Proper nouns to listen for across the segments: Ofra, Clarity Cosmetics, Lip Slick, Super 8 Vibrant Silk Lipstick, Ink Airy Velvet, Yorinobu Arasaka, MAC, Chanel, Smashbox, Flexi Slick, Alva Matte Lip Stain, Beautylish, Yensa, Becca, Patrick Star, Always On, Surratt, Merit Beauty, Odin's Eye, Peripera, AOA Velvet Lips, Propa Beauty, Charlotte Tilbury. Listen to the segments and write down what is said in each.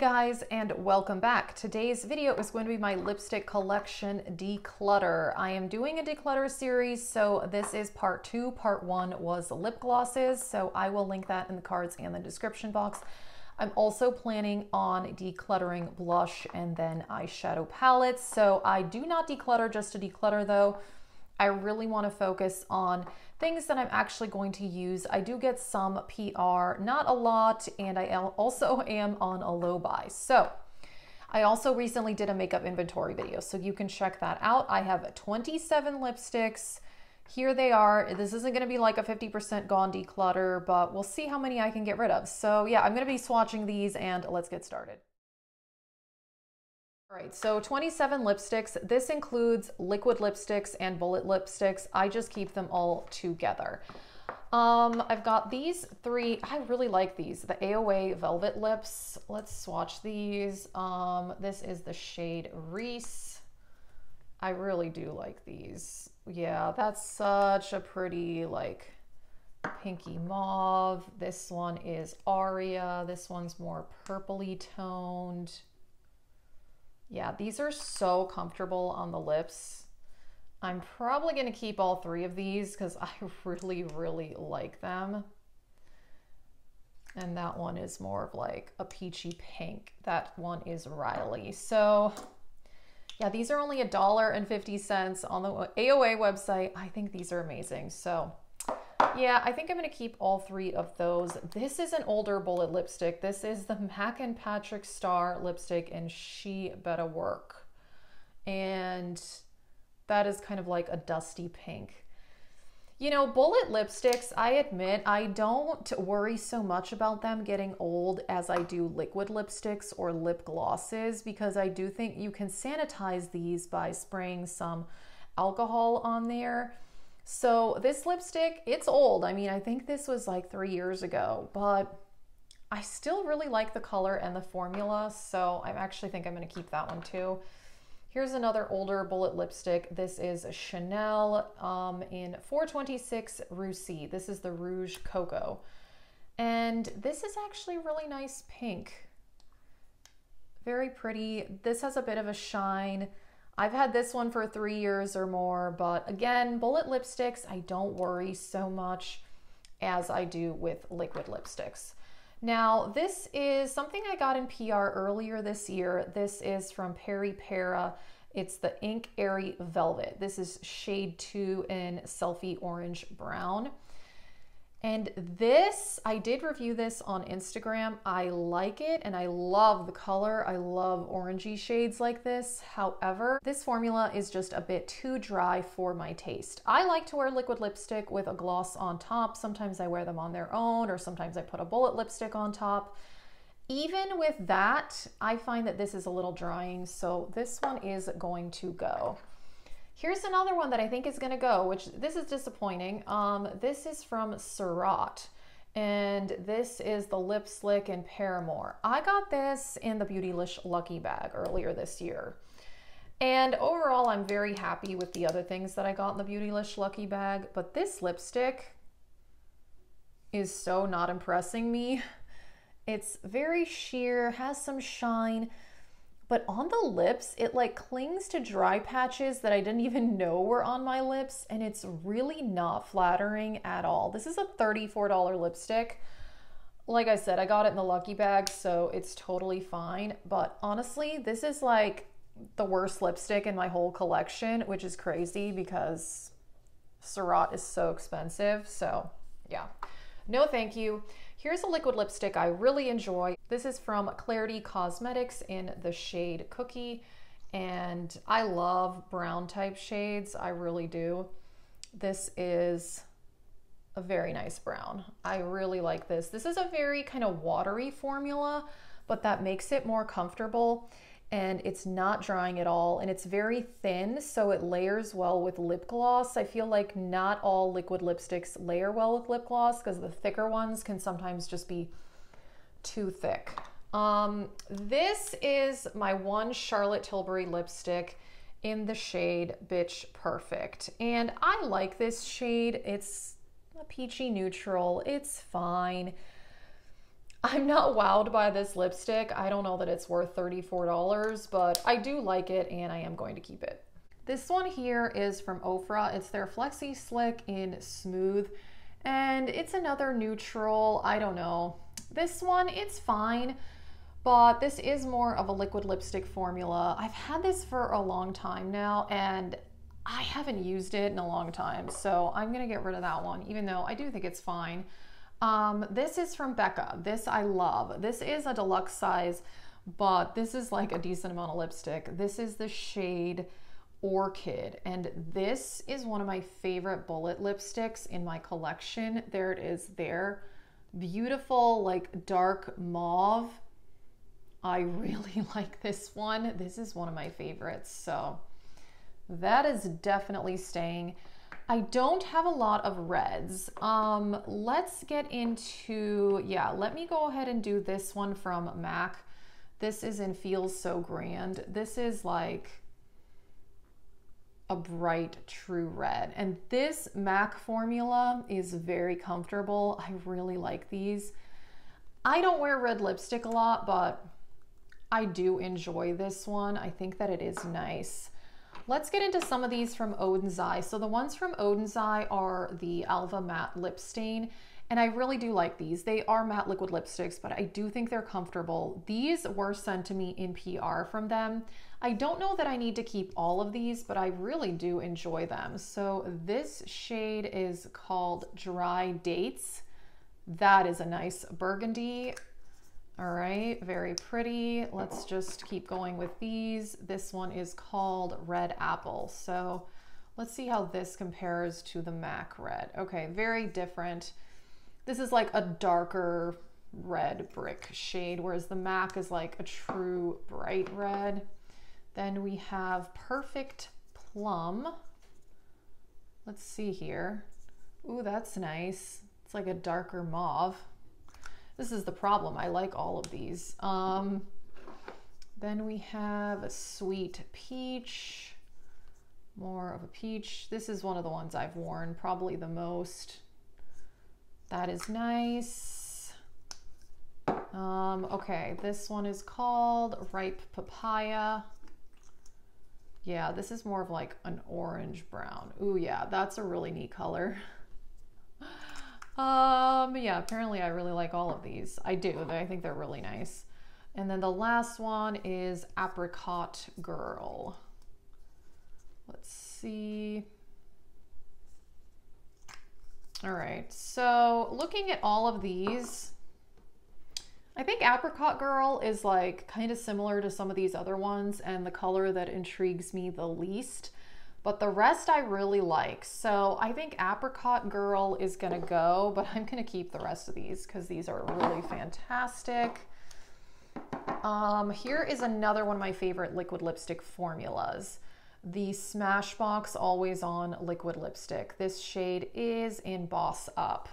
Hey guys, and welcome back. Today's video is going to be my lipstick collection declutter. I am doing a declutter series, so this is part two. Part one was lip glosses, so I will link that in the cards and the description box. I'm also planning on decluttering blush and then eyeshadow palettes, so I do not declutter just to declutter though. I really want to focus on things that I'm actually going to use. I do get some PR, not a lot, and I also am on a low buy. So I also recently did a makeup inventory video, so you can check that out. I have 27 lipsticks. Here they are. This isn't going to be like a 50% gone declutter, but we'll see how many I can get rid of. So yeah, I'm going to be swatching these and let's get started. All right, so 27 lipsticks. This includes liquid lipsticks and bullet lipsticks. I just keep them all together. I've got these three. I really like these, the AOA Velvet Lips. Let's swatch these. This is the shade Reese. I really do like these. Yeah, that's such a pretty like pinky mauve. This one is Aria. This one's more purpley toned. Yeah, these are so comfortable on the lips. I'm probably gonna keep all three of these because I really, really like them. And that one is more of like a peachy pink. That one is Riley. So yeah, these are only $1.50 on the AOA website. I think these are amazing. So yeah, I think I'm gonna keep all three of those. This is an older bullet lipstick. This is the MAC and Patrick Star lipstick and She Better Work. And that is kind of like a dusty pink. You know, bullet lipsticks, I admit, I don't worry so much about them getting old as I do liquid lipsticks or lip glosses, because I do think you can sanitize these by spraying some alcohol on there. So this lipstick, it's old. I mean, I think this was like 3 years ago, but I still really like the color and the formula. So I actually think I'm going to keep that one too. Here's another older bullet lipstick. This is Chanel in 426 Rue C. This is the Rouge Cocoa. And this is actually really nice pink. Very pretty. This has a bit of a shine. I've had this one for 3 years or more, but again, bullet lipsticks, I don't worry so much as I do with liquid lipsticks. Now, this is something I got in PR earlier this year. This is from Peripera. It's the Ink Airy Velvet. This is shade 2 in Selfie Orange Brown. And this, I did review this on Instagram. I like it and I love the color. I love orangey shades like this. However, this formula is just a bit too dry for my taste. I like to wear liquid lipstick with a gloss on top. Sometimes I wear them on their own, or sometimes I put a bullet lipstick on top. Even with that, I find that this is a little drying, so this one is going to go. Here's another one that I think is going to go, which this is disappointing. This is from Surratt, and this is the Lip Slick and Paramore. I got this in the Beautylish Lucky Bag earlier this year. And overall, I'm very happy with the other things that I got in the Beautylish Lucky Bag, but this lipstick is so not impressing me. It's very sheer, has some shine. But on the lips, it like clings to dry patches that I didn't even know were on my lips, and it's really not flattering at all. This is a $34 lipstick. Like I said, I got it in the Lucky Bag, so it's totally fine. But honestly, this is like the worst lipstick in my whole collection, which is crazy because Surratt is so expensive. So yeah, no thank you. Here's a liquid lipstick I really enjoy. This is from Clarity Cosmetics in the shade Cookie, and I love brown type shades, I really do. This is a very nice brown. I really like this. This is a very kind of watery formula, but that makes it more comfortable, and it's not drying at all, and it's very thin, so it layers well with lip gloss. I feel like not all liquid lipsticks layer well with lip gloss because the thicker ones can sometimes just be too thick. This is my one Charlotte Tilbury lipstick in the shade Bitch Perfect, and I like this shade. It's a peachy neutral. It's fine. I'm not wowed by this lipstick. I don't know that it's worth $34, but I do like it and I am going to keep it. This one here is from Ofra. It's their Flexi Slick in Smooth, and it's another neutral. I don't know. This one, it's fine, but this is more of a liquid lipstick formula. I've had this for a long time now, and I haven't used it in a long time, so I'm gonna get rid of that one, even though I do think it's fine. This is from Becca. This I love. This is a deluxe size, but this is like a decent amount of lipstick. This is the shade Orchid, and this is one of my favorite bullet lipsticks in my collection. There it is there. Beautiful, like dark mauve. I really like this one. This is one of my favorites, so that is definitely staying. I don't have a lot of reds. Let's get into, yeah, let me go ahead and do this one from MAC. This is in Feels So Grand. This is like a bright true red, and this MAC formula is very comfortable. I really like these. I don't wear red lipstick a lot, but I do enjoy this one. I think that it is nice. Let's get into some of these from Odin's Eye. So the ones from Odin's Eye are the Alva Matte Lip Stain, and I really do like these. They are matte liquid lipsticks, but I do think they're comfortable. These were sent to me in PR from them. I don't know that I need to keep all of these, but I really do enjoy them. So this shade is called Dry Dates. That is a nice burgundy. All right, very pretty. Let's just keep going with these. This one is called Red Apple. So let's see how this compares to the MAC Red. Okay, very different. This is like a darker red brick shade, whereas the MAC is like a true bright red. Then we have Perfect Plum. Let's see here. Ooh, that's nice. It's like a darker mauve. This is the problem. I like all of these. Then we have a Sweet Peach, more of a peach. This is one of the ones I've worn probably the most. That is nice. Okay, this one is called Ripe Papaya. Yeah, this is more of like an orange brown. Ooh, yeah, that's a really neat color. Yeah, apparently I really like all of these. I do. I think they're really nice. And then the last one is Apricot Girl. Let's see. All right, so looking at all of these, I think Apricot Girl is like kind of similar to some of these other ones and the color that intrigues me the least. But the rest I really like. So I think Apricot Girl is gonna go, but I'm gonna keep the rest of these because these are really fantastic. Here is another one of my favorite liquid lipstick formulas, the Smashbox Always On Liquid Lipstick. This shade is in Boss Up.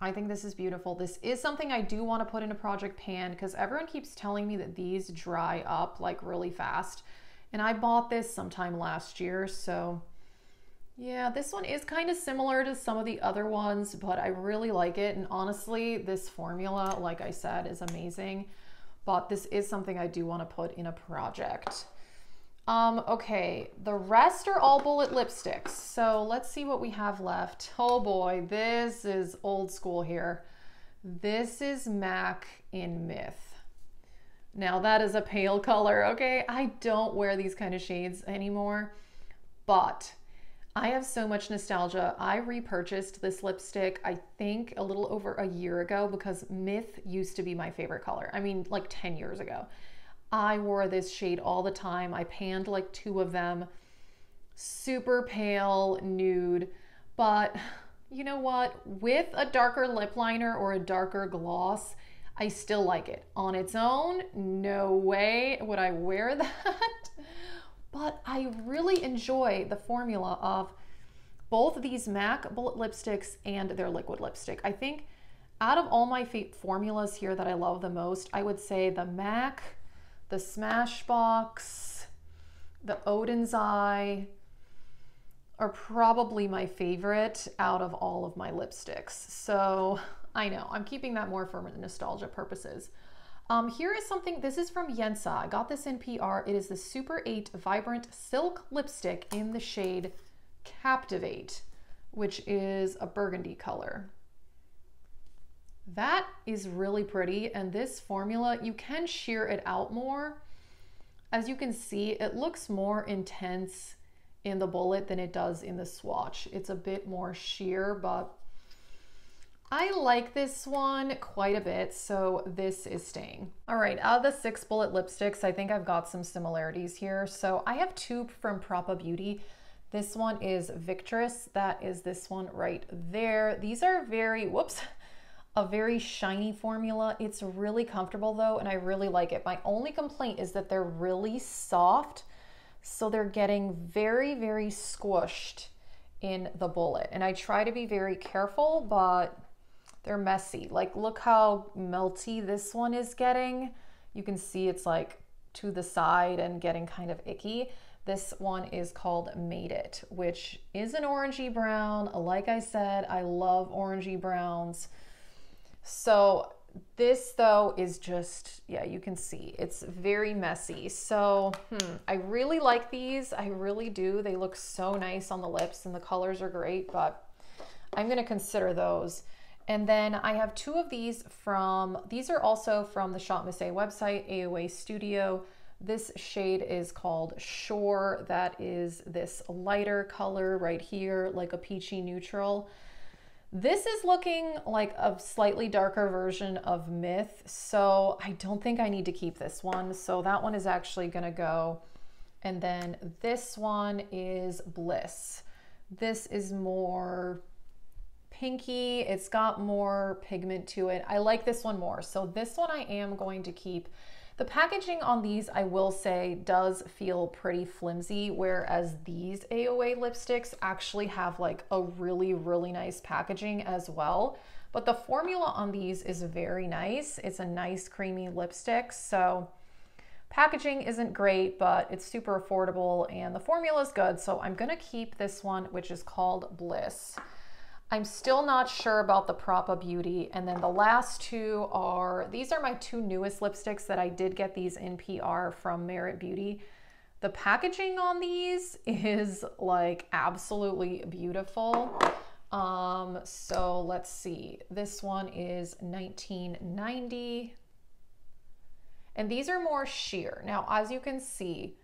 I think this is beautiful. This is something I do wanna put into Project Pan because everyone keeps telling me that these dry up like really fast. And I bought this sometime last year, so yeah, this one is kind of similar to some of the other ones, but I really like it. And honestly, this formula, like I said, is amazing, but this is something I do want to put in a project. Okay, the rest are all bullet lipsticks, so let's see what we have left. Oh boy, this is old school here. This is MAC in Myth. Now that is a pale color, okay? I don't wear these kind of shades anymore, but I have so much nostalgia. I repurchased this lipstick, I think a little over a year ago because Myth used to be my favorite color. I mean, like 10 years ago. I wore this shade all the time. I panned like two of them, super pale nude, but you know what? With a darker lip liner or a darker gloss, I still like it. On its own, no way would I wear that, but I really enjoy the formula of both of these MAC bullet lipsticks and their liquid lipstick. I think out of all my formulas here that I love the most, I would say the MAC, the Smashbox, the Odin's Eye are probably my favorite out of all of my lipsticks. So I know, I'm keeping that more for nostalgia purposes. Here is something, this is from Yensa. I got this in PR. It is the Super 8 Vibrant Silk Lipstick in the shade Captivate, which is a burgundy color. That is really pretty, and this formula, you can sheer it out more. As you can see, it looks more intense in the bullet than it does in the swatch. It's a bit more sheer, but I like this one quite a bit, so this is staying. All right, out of the 6 bullet lipsticks, I think I've got some similarities here. So I have 2 from Propa Beauty. This one is Victress. That is this one right there. These are very, whoops, a very shiny formula. It's really comfortable though, and I really like it. My only complaint is that they're really soft, so they're getting very, very squished in the bullet. And I try to be very careful, but they're messy. Like, look how melty this one is getting. You can see it's like to the side and getting kind of icky. This one is called Made It, which is an orangey brown. Like I said, I love orangey browns. So this though is just, yeah, you can see it's very messy. So I really like these. I really do. They look so nice on the lips and the colors are great, but I'm going to consider those. And then I have 2 of these from, these are also from the Shop Miss A website, AOA Studio. This shade is called Shore. That is this lighter color right here, like a peachy neutral. This is looking like a slightly darker version of Myth, so I don't think I need to keep this one. So that one is actually gonna go. And then this one is Bliss. This is more pinky. It's got more pigment to it. I like this one more. So this one I am going to keep. The packaging on these, I will say, does feel pretty flimsy, whereas these AOA lipsticks actually have like a really, really nice packaging as well. But the formula on these is very nice. It's a nice creamy lipstick. So packaging isn't great, but it's super affordable and the formula is good. So I'm gonna keep this one, which is called Bliss. I'm still not sure about the Propa Beauty. And then the last 2 are, these are my 2 newest lipsticks that I did get these in PR from Merit Beauty. The packaging on these is like absolutely beautiful. So let's see, this one is $19.90. And these are more sheer. Now, as you can see,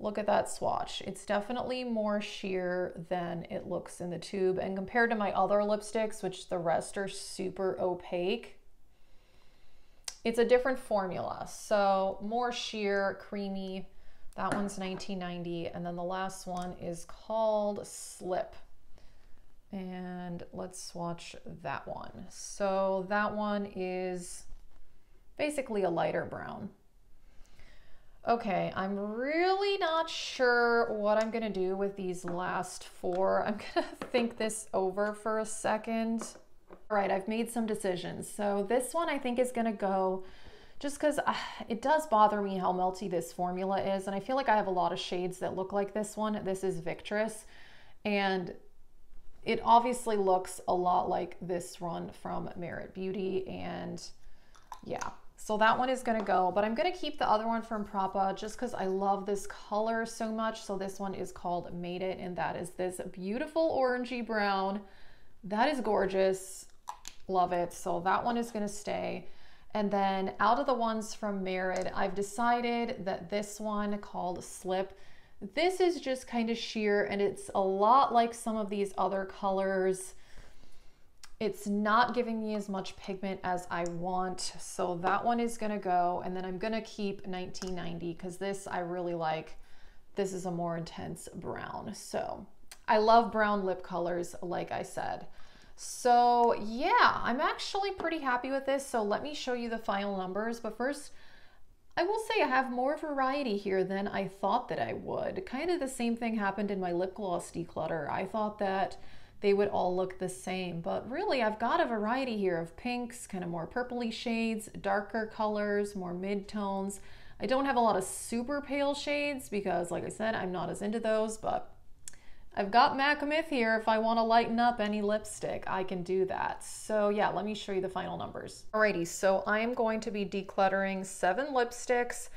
look at that swatch. It's definitely more sheer than it looks in the tube. And compared to my other lipsticks, which the rest are super opaque, it's a different formula. So more sheer, creamy. That one's $19.90. And then the last one is called Slip. And let's swatch that one. So that one is basically a lighter brown. Okay, I'm really not sure what I'm gonna do with these last 4. I'm gonna think this over for a second. All right, I've made some decisions. So this one I think is gonna go just because it does bother me how melty this formula is. And I feel like I have a lot of shades that look like this one. This is Victress. And it obviously looks a lot like this run from Merit Beauty. And yeah. So that one is gonna go, but I'm gonna keep the other one from Propa just because I love this color so much. So this one is called Made It, and that is this beautiful orangey brown. That is gorgeous, love it. So that one is gonna stay. And then out of the ones from Merit, I've decided that this one called Slip, this is just kind of sheer and it's a lot like some of these other colors. It's not giving me as much pigment as I want. So that one is gonna go. And then I'm gonna keep 1990 because this I really like. This is a more intense brown. So I love brown lip colors, like I said. So yeah, I'm actually pretty happy with this. So let me show you the final numbers. But first, I will say I have more variety here than I thought that I would. Kind of the same thing happened in my lip gloss declutter. I thought that they would all look the same, but really I've got a variety here of pinks, kind of more purpley shades, darker colors, more mid-tones. I don't have a lot of super pale shades because, like I said, I'm not as into those, but I've got MAC Myth here. If I want to lighten up any lipstick, I can do that. So yeah, let me show you the final numbers. Alrighty, so I am going to be decluttering 7 lipsticks.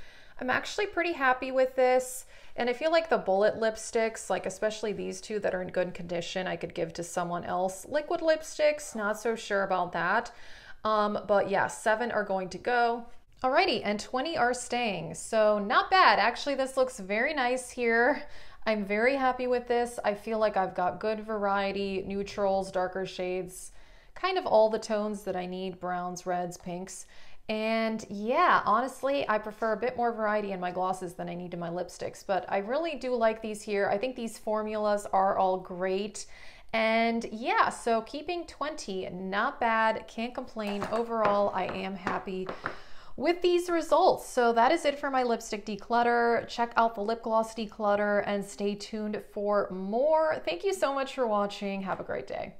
I'm actually pretty happy with this. And I feel like the bullet lipsticks, like especially these two that are in good condition, I could give to someone else. Liquid lipsticks, not so sure about that. But yeah, 7 are going to go. Alrighty, and 20 are staying. So not bad. Actually, this looks very nice here. I'm very happy with this. I feel like I've got good variety, neutrals, darker shades, kind of all the tones that I need, browns, reds, pinks. And yeah, honestly, I prefer a bit more variety in my glosses than I need in my lipsticks, but I really do like these here. I think these formulas are all great. And yeah, so keeping 20, not bad, can't complain. Overall, I am happy with these results. So that is it for my lipstick declutter. Check out the lip gloss declutter and stay tuned for more. Thank you so much for watching. Have a great day.